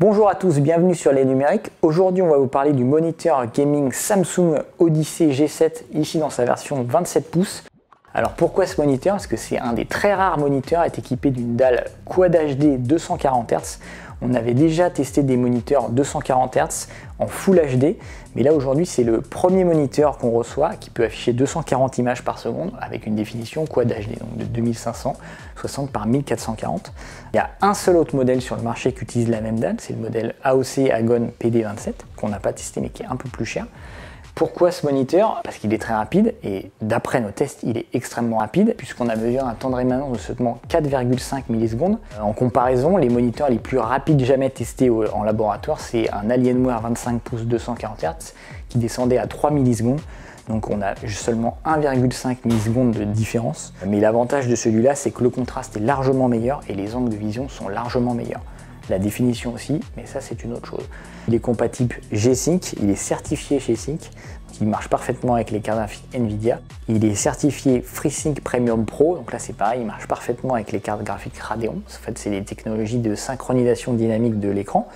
Bonjour à tous, bienvenue sur Les Numériques. Aujourd'hui, on va vous parler du moniteur gaming Samsung Odyssey G7, ici dans sa version 27 pouces. Alors pourquoi ce moniteur? Parce que c'est un des très rares moniteurs à être équipé d'une dalle Quad HD 240 Hz. On avait déjà testé des moniteurs 240 Hz en Full HD, mais là aujourd'hui, c'est le premier moniteur qu'on reçoit qui peut afficher 240 images par seconde avec une définition Quad HD, donc de 2560 par 1440. Il y a un seul autre modèle sur le marché qui utilise la même dalle, c'est le modèle AOC Agon PD27, qu'on n'a pas testé mais qui est un peu plus cher. Pourquoi ce moniteur? Parce qu'il est très rapide et d'après nos tests, il est extrêmement rapide puisqu'on a mesuré un temps de rémanence de seulement 4,5 millisecondes. En comparaison, les moniteurs les plus rapides jamais testés en laboratoire, c'est un Alienware 25 pouces 240 Hz qui descendait à 3 millisecondes. Donc on a seulement 1,5 millisecondes de différence. Mais l'avantage de celui-là, c'est que le contraste est largement meilleur et les angles de vision sont largement meilleurs. La définition aussi, mais ça c'est une autre chose. Il est compatible G-Sync, il est certifié G-Sync, il marche parfaitement avec les cartes graphiques Nvidia. Il est certifié FreeSync Premium Pro, donc là c'est pareil, il marche parfaitement avec les cartes graphiques Radeon. En fait, c'est des technologies de synchronisation dynamique de l'écran.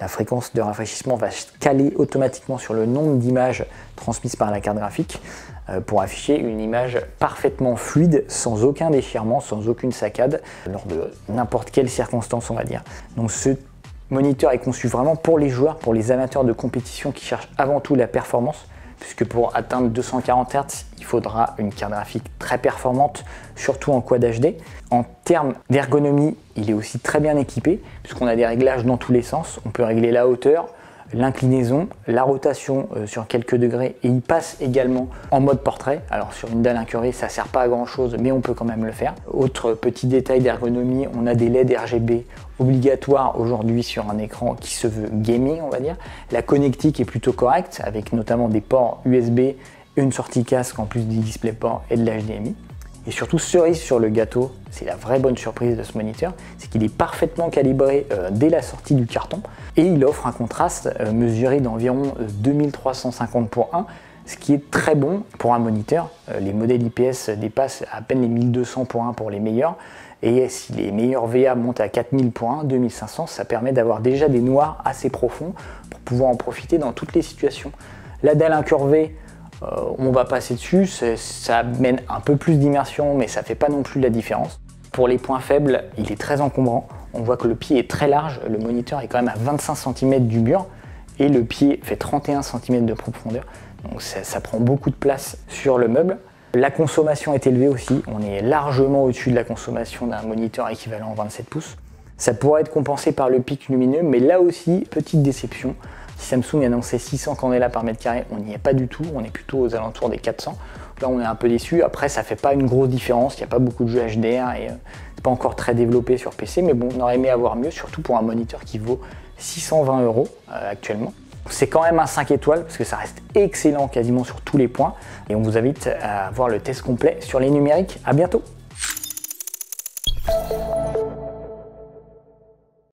La fréquence de rafraîchissement va se caler automatiquement sur le nombre d'images transmises par la carte graphique pour afficher une image parfaitement fluide, sans aucun déchirement, sans aucune saccade, lors de n'importe quelle circonstance, on va dire. Donc ce moniteur est conçu vraiment pour les joueurs, pour les amateurs de compétition qui cherchent avant tout la performance, puisque pour atteindre 240 Hz, il faudra une carte graphique très performante, surtout en Quad HD. En termes d'ergonomie, il est aussi très bien équipé, puisqu'on a des réglages dans tous les sens. On peut régler la hauteur, l'inclinaison, la rotation sur quelques degrés, et il passe également en mode portrait. Alors sur une dalle incurvée, ça sert pas à grand chose, mais on peut quand même le faire. Autre petit détail d'ergonomie, on a des LED RGB obligatoires aujourd'hui sur un écran qui se veut gaming, on va dire. La connectique est plutôt correcte, avec notamment des ports USB, une sortie casque en plus des DisplayPort et de l'HDMI. Et surtout, cerise sur le gâteau, c'est la vraie bonne surprise de ce moniteur, c'est qu'il est parfaitement calibré dès la sortie du carton et il offre un contraste mesuré d'environ 2350 × 1, ce qui est très bon pour un moniteur. Les modèles IPS dépassent à peine les 1200 × 1 pour les meilleurs, et si les meilleurs VA montent à 4000 × 1, 2500, ça permet d'avoir déjà des noirs assez profonds pour pouvoir en profiter dans toutes les situations. La dalle incurvée, on va passer dessus, ça amène un peu plus d'immersion, mais ça fait pas non plus la différence. Pour les points faibles, il est très encombrant. On voit que le pied est très large, le moniteur est quand même à 25 cm du mur et le pied fait 31 cm de profondeur. Donc ça prend beaucoup de place sur le meuble. La consommation est élevée aussi, on est largement au-dessus de la consommation d'un moniteur équivalent en 27 pouces. Ça pourrait être compensé par le pic lumineux, mais là aussi, petite déception. Samsung annonçait 600 candelas par mètre carré, on n'y est pas du tout, on est plutôt aux alentours des 400. Là, on est un peu déçu. Après, ça fait pas une grosse différence, il n'y a pas beaucoup de jeux HDR et c'est pas encore très développé sur PC, mais bon, on aurait aimé avoir mieux, surtout pour un moniteur qui vaut 620 € actuellement. C'est quand même un 5 étoiles parce que ça reste excellent quasiment sur tous les points et on vous invite à voir le test complet sur Les Numériques. À bientôt.